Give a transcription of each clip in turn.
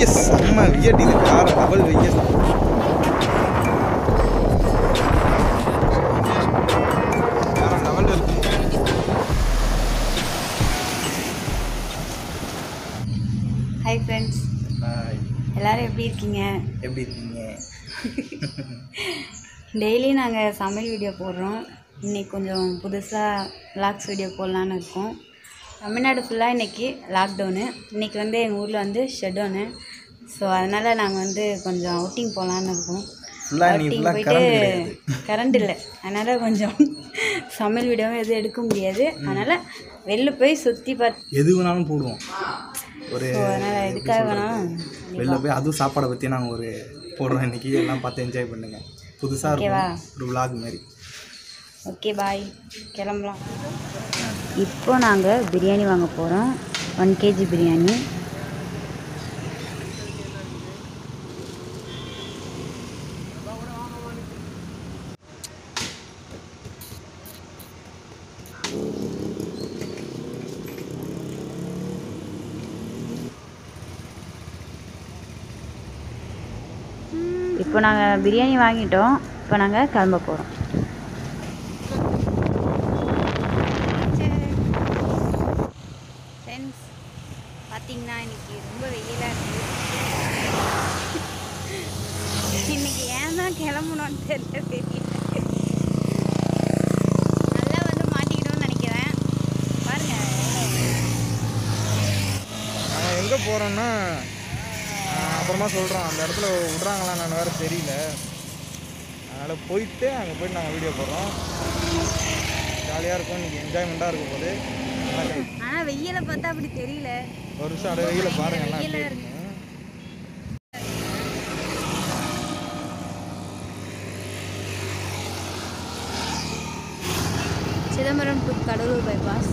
வெய்ய செம்ம வியர்ட் இது கார தவள் வெய்ய ஹாய் फ्रेंड्स ஹாய் எல்லாரும் எப்படி இருக்கீங்க டெய்லி நாங்கள் சமையல் வீடியோ போடுறோம். இன்றைக்கி கொஞ்சம் புதுசாக வ்ளாக்ஸ் வீடியோ போடலான்னு இருக்கோம். தமிழ்நாடு ஃபுல்லாக இன்றைக்கி லாக்டவுனு. இன்றைக்கி வந்து எங்கள் ஊரில் வந்து ஷட்டவுனு. ஸோ அதனால் நாங்கள் வந்து கொஞ்சம் அவுட்டிங் போகலான்னு இருக்கோம். அவுட்டிங் போயிட்டு கரண்ட் இல்லை, அதனால் கொஞ்சம் சமையல் வீடியோவும் எதுவும் எடுக்க முடியாது. அதனால் வெளில போய் சுற்றி பார்த்து எது வேணாலும் போடுவோம். ஸோ அதனால் எதுக்காக வேணாலும் வெளில போய் அதுவும் சாப்பாடை பற்றி நாங்கள் ஒரு போடுறோம். இன்றைக்கி எல்லாம் பார்த்து என்ஜாய் பண்ணுங்கள். புதுசாக ஓகேவா ஒரு விளாக் மாதிரி. ஓகே பாய், கிளம்பலாம். இப்போது நாங்கள் பிரியாணி வாங்க போகிறோம். 1 kg பிரியாணி. இப்போ நாங்கள் பிரியாணி வாங்கிட்டோம். இப்போ நாங்கள் கிளம்ப போகிறோம். பார்த்தீங்கன்னா இன்றைக்கி ரொம்ப வெயிலாக இருக்குது. இன்றைக்கி ஏன் தான் கிளம்பணும்னு தெரியல. நல்லா வந்து மாட்டிக்கிட்டோம்னு நினைக்கிறேன். பாருங்கள் நம்ம எங்கே போகிறோன்னா அப்புறமா சொல்கிறோம். அந்த இடத்துல விட்றாங்களா நான் வேறு தெரியல. அதனால் போயிட்டு அங்கே போய்ட்டு நாங்கள் வீடியோ போடுறோம். ஜாலியாக இருக்கும். இன்றைக்கி என்ஜாய்மெண்ட்டாக இருக்கும் போது. ஆனால் வெயிலை பார்த்தா அப்படி தெரியல. வருஷம் அடைய வெயில பாருங்க. சிதம்பரம் டு கடலூர் பைபாஸ்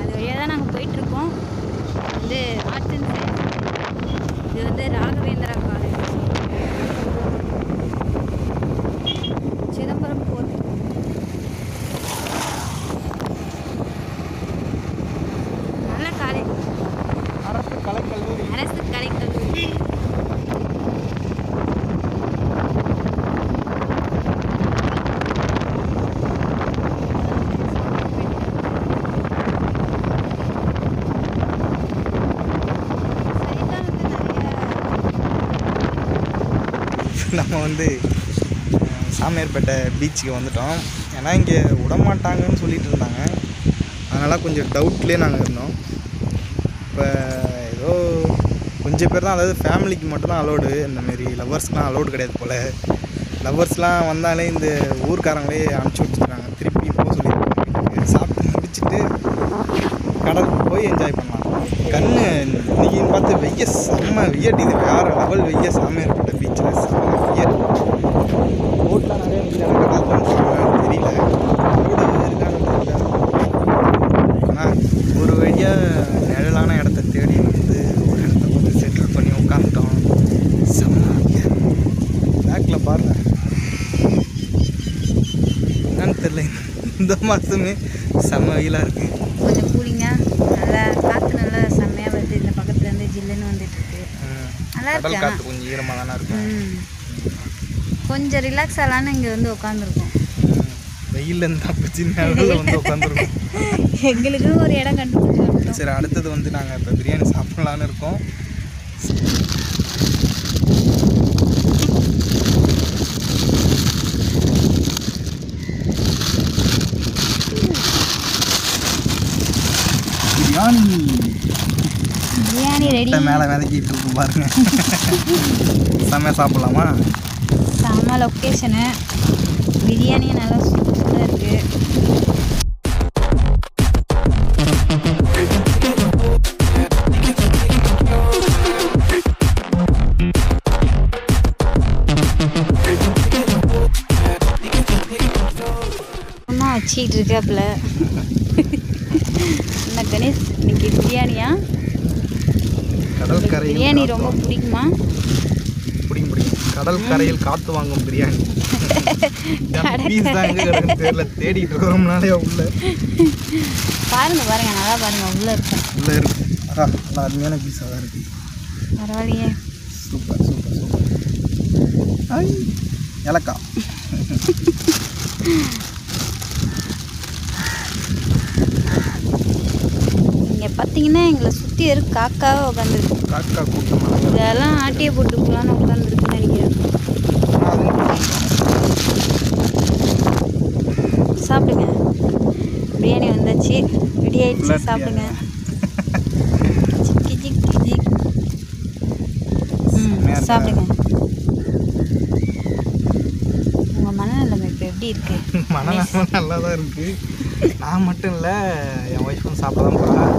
அது வழியாக தான் நாங்கள் போயிட்டுருக்கோம். வந்து ஆத்தன் சைட். இது வந்து ராகவேந்திரா காலேஜ். சிதம்பரம் போர்ட். நல்ல காலேஜ். அரசு கலைக்கல்லூரி. நம்ம வந்து சாமியார்பேட்டை பீச்சுக்கு வந்துட்டோம். ஏன்னா இங்கே விடமாட்டாங்கன்னு சொல்லிகிட்டு இருந்தாங்க. அதனால் கொஞ்சம் டவுட்லேயே நாங்கள் இருந்தோம். இப்போ ஏதோ கொஞ்சம் பேர் தான், அதாவது ஃபேமிலிக்கு மட்டும்தான் அலோடு. இந்தமாரி லவ்வர்ஸ்லாம் அலோடு கிடையாது போல். லவ்வர்ஸ்லாம் வந்தாலே இந்த ஊர்க்காரங்களே அனுப்பிச்சி விட்டுருக்காங்க. திருப்பி போக சொல்லியிருக்காங்க. சாப்பிட்டு முடிச்சுட்டு கடலுக்கு போய் என்ஜாய் பண்ணலாம். கண்ணு இன்றைக்கி பார்த்து வெய்ய செம்ம வியர்ட் இது வேறு லெவல். வெய்ய சாமியார்பேட்டை பீச்சில் செம்ம வியர்ட். போட்டில் நிறைய தெரியல ஆனால் ஒரு வழியாக நிழலான இடத்த தேடி வந்து ஒரு இடத்த வந்து செட்டில் பண்ணி உட்காந்துட்டோம். செம்ம வியர்ட். பேக்கில் பாருங்க என்னன்னு தெரியல. இந்த மாதமே செம்ம வெயிலாக இருக்குது. கொஞ்சம் கூலிங்காக நல்லா காற்று நல்லா செம்மையாக வருது. இந்த பக்கத்தில் வந்து ஜில்லுன்னு வந்துட்டுருக்கு. நல்லா இருக்கு. கொஞ்சம் ஈரமாக தானே இருக்கும். கொஞ்சம் ரிலாக்ஸ் ஆகலான்னு இங்கே வந்து உட்காந்துருக்கோம். வெயில் வந்து உட்காந்துருக்கோம். எங்களுக்கும் ஒரு இடம் கண்டுபிடிச்சிருக்கோம். சரி, அடுத்தது வந்து நாங்கள் இப்போ பிரியாணி சாப்பிடலான்னு இருக்கோம். மேலே விதைக்கிட்டு இருக்கு பாருங்க. செம்மையாக சாப்பிட்லாமா? செம்ம லொக்கேஷனு. பிரியாணி நல்லா சூப்பராக இருக்குது. என்ன வச்சுக்கிட்டு இருக்காப்புல என்ன கணேஷ்? இன்னைக்கு பிரியாணியா? பிரியாணி ரொம்ப பிடிக்குமா? பிடிக்கும். கடல் கரையில் காத்து வாங்கும் பிரியாணி தேடிட்டு இருக்கிறோம்னாலே உள்ள பாருங்க. நல்லா பாருங்க. உள்ள இருக்கு. அருமையான பீஸாக தான் இருக்கு. ಪರವಾಗಿಲ್ಲ ಸೂಪರ್ ಸೂಪರ್ ಸೂಪರ್ ಐ ಯಲಕ இங்க பாத்தீங்கன்னா எங்களை சுத்தி இருக்கு காக்காவா உட்கார்ந்திருக்கு காக்கா கூட்டமா இதெல்லாம் ஆட்டிய போட்டுக்கலாம்னு உட்கார்ந்திருக்கு நினைக்கிறேன் சாப்பிடுங்க பிரியாணி வந்தாச்சு ரெடி ஆயிடுச்சு சாப்பிடுங்க சிக்கி சிக்கி சிக்கி சாப்பிடுங்க உங்க மனநிலைமை இப்போ எப்படி இருக்கு மனநிலைமை நல்லா தான் இருக்கு நான் மட்டும் இல்லை என் ஒய்ஃபும் சாப்பிட தான் போகிறேன்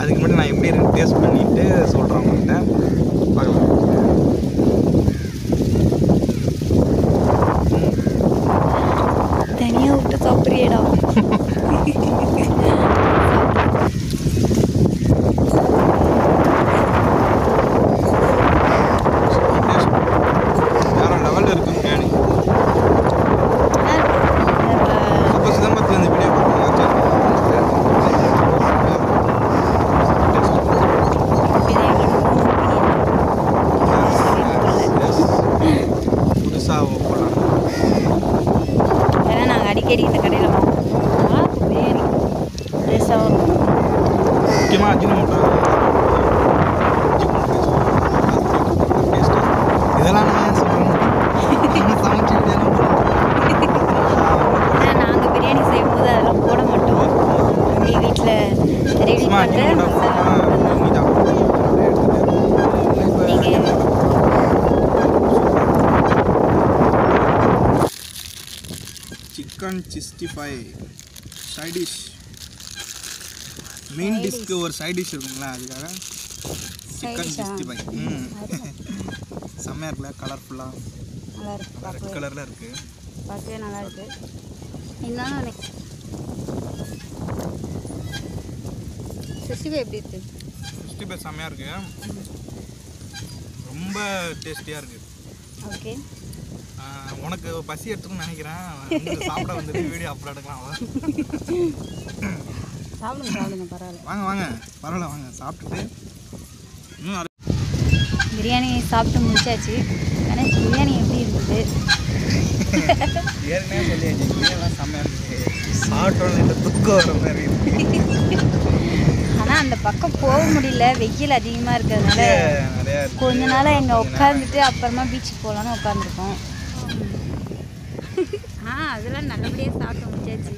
அதுக்கு மட்டும் நான் எப்படி இருக்கு டேஸ்ட் பண்ணிவிட்டு சொல்கிறேன் அவங்கள்ட்ட பார்க்கலாம் தனியாக விட்டு சாப்பிட்றியடா சைட் டிஷ் மெயின் டிஷ்க்கு ஒரு சைட் டிஷ் இருக்குங்களா அதுக்காக சிக்கன் 65 செம்மையா இருக்குல கலர்ஃபுல்லா நல்லா இருக்கு ரெட் கலர்ல இருக்கு பாக்கவே நல்லா இருக்கு இன்னும் சிஸ்டிவே எப்படி இருக்கு சிஸ்டிவே செம்மையா இருக்கு ரொம்ப டேஸ்டியா இருக்கு ஓகே உனக்கு பசி எடுத்துக்கணும்னு நினைக்கிறேன் சாப்பிட வந்துட்டு வீடியோ அப்லோட் பண்ணலாம் சாப்பிடுங்க சாப்பிடுங்க பரவாயில்ல வாங்க வாங்க பரவாயில்ல வாங்க சாப்பிட்டுட்டு பிரியாணி சாப்பிட்டு முடிச்சாச்சு ஆனால் பிரியாணி எப்படி இருந்தது ஏற்கனவே சொல்லியாச்சு பிரியாணிலாம் செம்மையாக இருந்துச்சு சாப்பிட்டோன்னு துக்கம் வர மாதிரி ஆனால் அந்த பக்கம் போக முடியல வெயில் அதிகமாக இருக்கிறதுனால கொஞ்ச நாளாக எங்கள் உட்காந்துட்டு அப்புறமா பீச்சுக்கு போகலான்னு உட்காந்துருக்கோம் அதெல்லாம் நல்லபடியாக சாப்பிட்டு முடிச்சாச்சு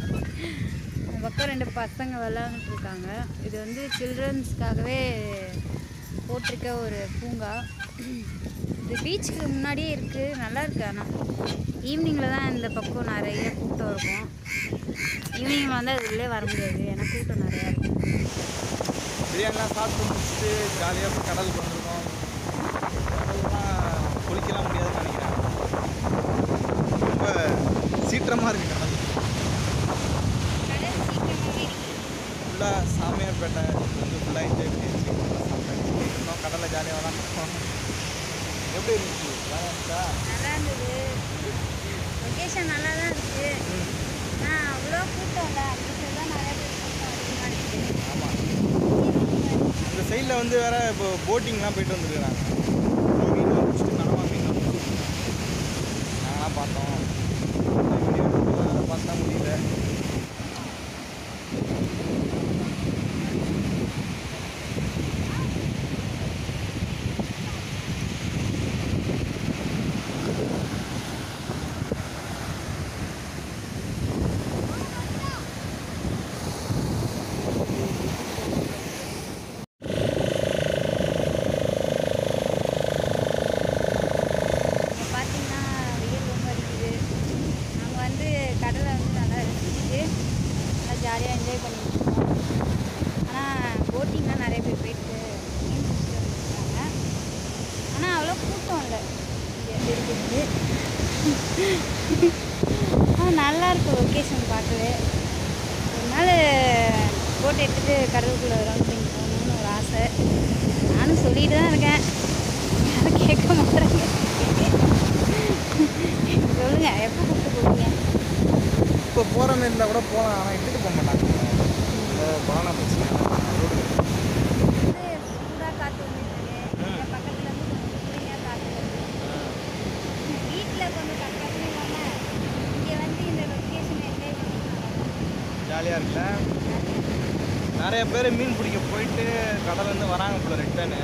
அந்த பக்கம் ரெண்டு பசங்க விளாண்டுட்டு இருக்காங்க இது வந்து சில்ட்ரன்ஸ்க்காகவே போட்டிருக்க ஒரு பூங்கா இது பீச்சுக்கு முன்னாடியே இருக்குது நல்லாயிருக்கு ஆனால் ஈவினிங்கில் தான் இந்த பக்கம் நிறைய கூட்டம் இருக்கும் ஈவினிங்கில் வந்து அது உள்ளே வர முடியாது ஏன்னா கூட்டம் நிறையா இருக்கும் பிரியாணிலாம் சாப்பிட்டு முடிச்சுட்டு ஜாலியாக கடலுக்கு வந்துருக்கோம் கடல்லாம் குளிக்கலாம் முடியாதுன்னு நினைக்கிறேன் ரொம்ப சீக்கிரமாக இருக்குது கடல் ஃபுல்லாக சாமியார்பேட்டை வந்து ஃபுல்லாக என்ஜாய் பண்ணிடுச்சு இன்னும் கடலில் ஜாலியாக விளாண்டுருக்கோம் எப்படி இருந்துச்சு நல்லா இருந்தது லொக்கேஷன் நல்லா தான் இருந்துச்சு ஆனால் அவ்வளோ கூட்டம் இல்லை அந்த சைடு தான் நிறையா பேர் ஆமாம் இந்த சைடில் வந்து வேறு இப்போ போட்டிங்லாம் போய்ட்டு வந்துருக்குறாங்க மீன்லாம் பிடிச்சிட்டு கனவா மீன்லாம் பிடிச்சிட்டு நாங்களாம் பார்த்தோம் பார்த்தா முடியல போட்டு எடுத்துகிட்டு கடலுக்குள்ளே வரணும்னு போகணும்னு ஒரு ஆசை நானும் சொல்லிட்டு தான் இருக்கேன் யாரும் கேட்க மாட்டேறாங்க சொல்லுங்கள் எப்போ கூப்பிட்டு போவீங்க இப்போ போகிற மாதிரி இருந்தால் கூட போகலாம் ஆனால் எடுத்துகிட்டு போக மாட்டாங்க கொரோனா பிரச்சனை வந்து சூடாக காற்று வந்துருக்காங்க பக்கத்தில் நிறைய பேர் மீன் பிடிக்க போயிட்டு கடலேருந்து வராங்க போல ரிட்டர்னு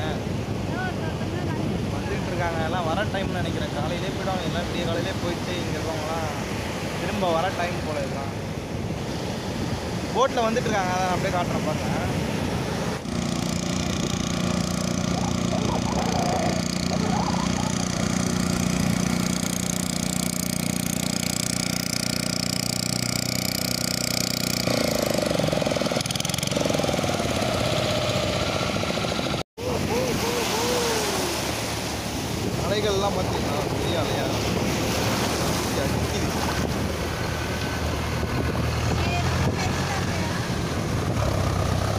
வந்துட்டு இருக்காங்க. எல்லாம் வர டைம்னு நினைக்கிறேன். காலையிலே போய்டும் எல்லாம் விடிய காலையிலே போயிட்டு இங்கே இருக்கவங்களாம் திரும்ப வர டைம் போல இருக்கலாம். போட்டில் வந்துட்டு இருக்காங்க. அதை நான் அப்படியே காட்டுறேன் பாருங்க. அலைகள்லாம் பார்த்தீங்கன்னா பெரிய அலையா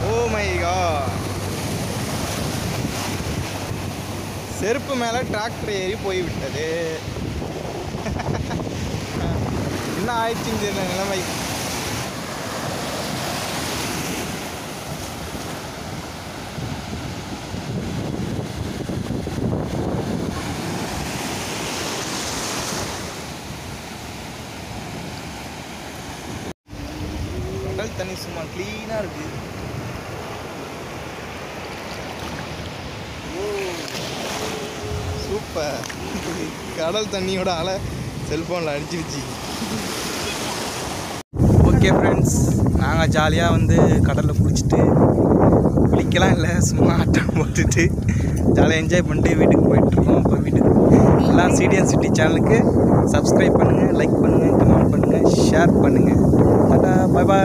ஓ மை காட். செருப்பு மேலே டிராக்டர் ஏறி போய்விட்டது. என்ன ஆயிடுச்சுன்னு தெரியல நிலைமை. தண்ணி சும்மா கிளீனா இருக்கு. சூப்பர். கடல் தண்ணியோட அலை செல்போனில் அடிச்சிருச்சு. ஓகே ஃப்ரெண்ட்ஸ், நாங்கள் ஜாலியாக வந்து கடலில் குளிச்சுட்டு, குளிக்கலாம் இல்லை சும்மா ஆட்டம் போட்டுட்டு ஜாலியாக என்ஜாய் பண்ணிட்டு வீட்டுக்கு போயிட்டுருக்கோம். இப்போ வீட்டுக்கு எல்லாம் சிடிஎன் சிட்டி சேனலுக்கு சப்ஸ்கிரைப் பண்ணுங்கள், லைக் பண்ணுங்கள், கமெண்ட் பண்ணுங்கள், ஷேர் பண்ணுங்கள். டாடா, பாய் பாய்.